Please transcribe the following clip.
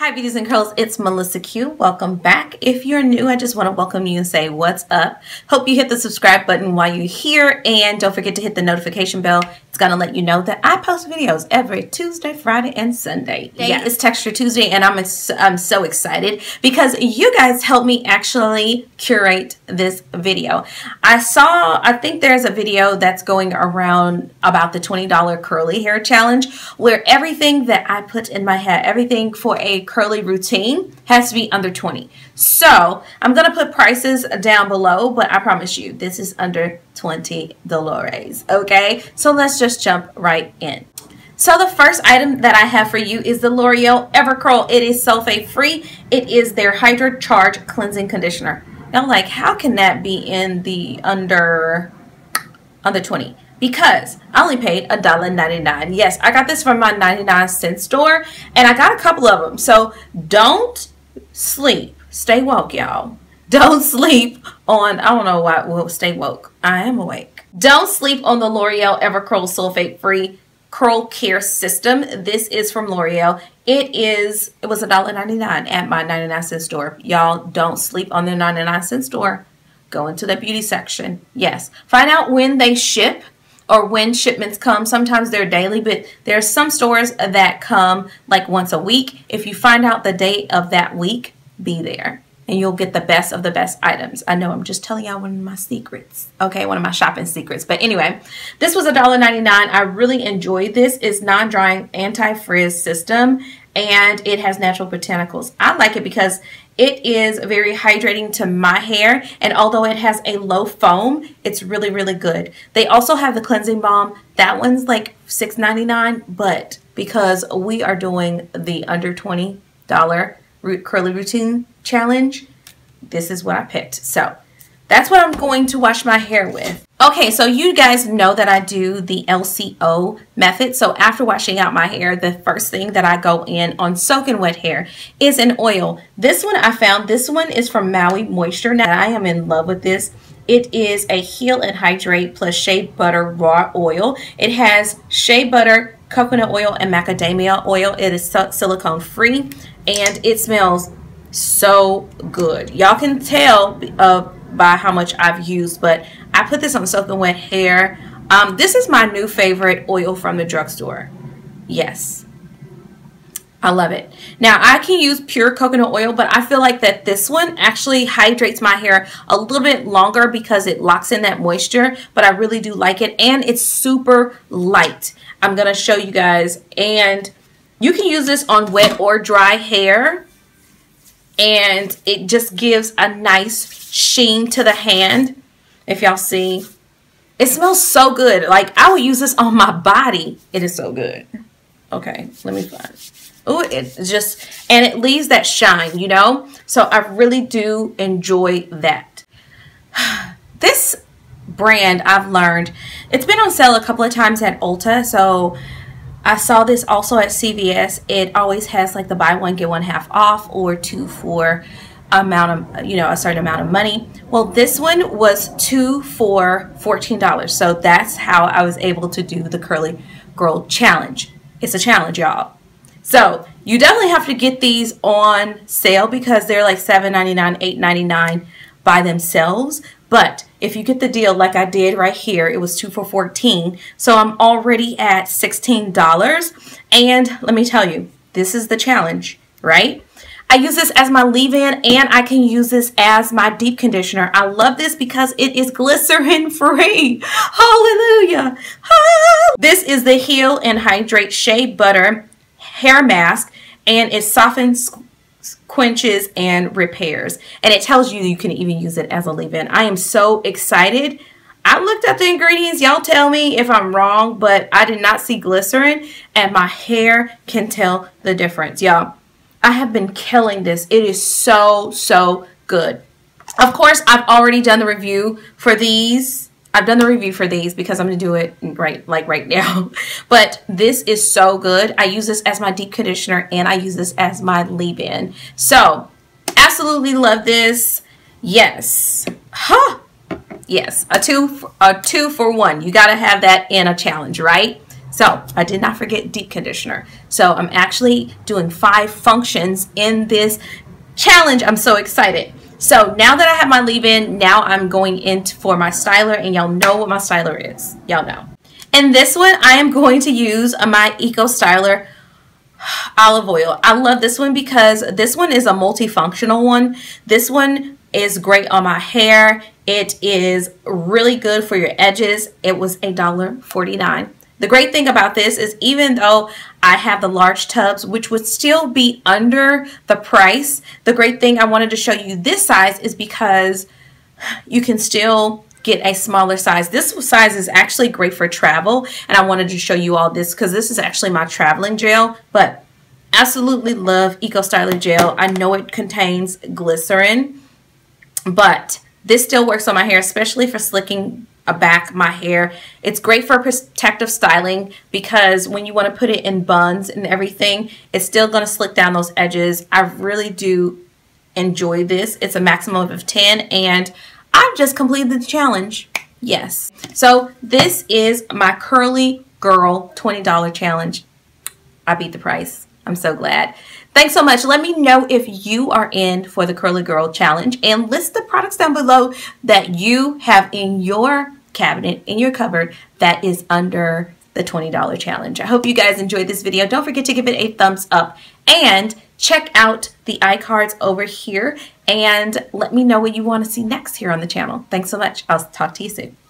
Hi beauties and curls, it's Melissa Q. Welcome back. If you're new, I just want to welcome you and say what's up. Hope you hit the subscribe button while you're here and don't forget to hit the notification bell. It's going to let you know that I post videos every Tuesday, Friday, and Sunday. Yeah, it's Texture Tuesday and I'm so excited because you guys helped me actually curate this video. I think there's a video that's going around about the $20 curly hair challenge where everything that I put in my hair, everything for a curly routine has to be under 20. So I'm gonna put prices down below, but I promise you this is under $20. Okay, so let's just jump right in. So the first item that I have for you is the L'Oreal Evercurl. It is sulfate free. It is their Hydro Charge cleansing conditioner. Now, like, how can that be in the under 20? Because I only paid $1.99. Yes, I got this from my 99-cent store, and I got a couple of them. So don't sleep. Stay woke, y'all. Don't sleep on, I don't know why, well, stay woke. I am awake. Don't sleep on the L'Oreal Evercurl Sulfate-Free Curl Care System. This is from L'Oreal. It was $1.99 at my 99-cent store. Y'all, don't sleep on the 99-cent store. Go into the beauty section. Yes. Find out when they ship, or when shipments come. Sometimes they're daily, but there's some stores that come like once a week. If you find out the date of that week, be there and you'll get the best of the best items. I know I'm just telling y'all one of my secrets, okay? One of my shopping secrets. But anyway, this was $1.99. I really enjoyed this. It's non-drying anti-frizz system and it has natural botanicals. I like it because it is very hydrating to my hair, and although it has a low foam, it's really, really good. They also have the cleansing balm. That one's like $6.99, but because we are doing the under $20 curly routine challenge, this is what I picked. So that's what I'm going to wash my hair with. Okay, so you guys know that I do the LCO method. So after washing out my hair, the first thing that I go in on soaking wet hair is an oil. This one I found, this one is from Maui Moisture. Now I am in love with this. It is a Heal and Hydrate plus Shea Butter Raw Oil. It has shea butter, coconut oil, and macadamia oil. It is silicone free and it smells so good. Y'all can tell by how much I've used, but I put this on soaking wet hair. This is my new favorite oil from the drugstore. Yes, I love it. Now I can use pure coconut oil, but I feel like that this one actually hydrates my hair a little bit longer because it locks in that moisture, but I really do like it and it's super light. I'm gonna show you guys, and you can use this on wet or dry hair. And it just gives a nice sheen to the hand. If y'all see, it smells so good. Like, I would use this on my body. It is so good. Okay, let me find it. Oh, it just, and it leaves that shine, you know? So I really do enjoy that. This brand, I've learned, it's been on sale a couple of times at Ulta. So I saw this also at CVS. It always has like the buy one, get one half off, or two for amount of, you know, a certain amount of money. Well, this one was two for $14. So that's how I was able to do the curly girl challenge. It's a challenge, y'all. So you definitely have to get these on sale because they're like $7.99, $8.99 by themselves. But if you get the deal like I did right here, it was two for $14. So I'm already at $16. And let me tell you, this is the challenge, right? I use this as my leave-in and I can use this as my deep conditioner. I love this because it is glycerin free. Hallelujah. Ah! This is the Heal and Hydrate Shea Butter Hair Mask, and it softens, quenches, and repairs, and it tells you can even use it as a leave-in. I am so excited. I looked up the ingredients. Y'all tell me if I'm wrong, but I did not see glycerin, and my hair can tell the difference. Y'all, I have been killing this. It is so, so good. Of course, I've already done the review for these. I've done the review for these because I'm gonna do it right now. But this is so good. I use this as my deep conditioner and I use this as my leave-in. So absolutely love this. Yes. Huh. Yes. A two for one. You gotta have that in a challenge, right? So I did not forget deep conditioner. So I'm actually doing 5 functions in this challenge. I'm so excited. So now that I have my leave-in, now I'm going in for my styler, and y'all know what my styler is. Y'all know. And this one, I am going to use my Eco Styler olive oil. I love this one because this one is a multifunctional one. This one is great on my hair. It is really good for your edges. It was $1.49. The great thing about this is even though I have the large tubs, which would still be under the price, the great thing I wanted to show you this size is because you can still get a smaller size. This size is actually great for travel, and I wanted to show you all this because this is actually my traveling gel, but absolutely love Eco Styler Gel. I know it contains glycerin, but this still works on my hair, especially for slicking back my hair. It's great for protective styling because when you want to put it in buns and everything, it's still going to slick down those edges. I really do enjoy this. It's a maximum of 10, and I've just completed the challenge. Yes. So this is my Curly Girl $20 challenge. I beat the price. I'm so glad. Thanks so much. Let me know if you are in for the Curly Girl challenge, and list the products down below that you have in your cabinet, in your cupboard, that is under the $20 challenge. I hope you guys enjoyed this video. Don't forget to give it a thumbs up and check out the iCards over here, and let me know what you want to see next here on the channel. Thanks so much. I'll talk to you soon.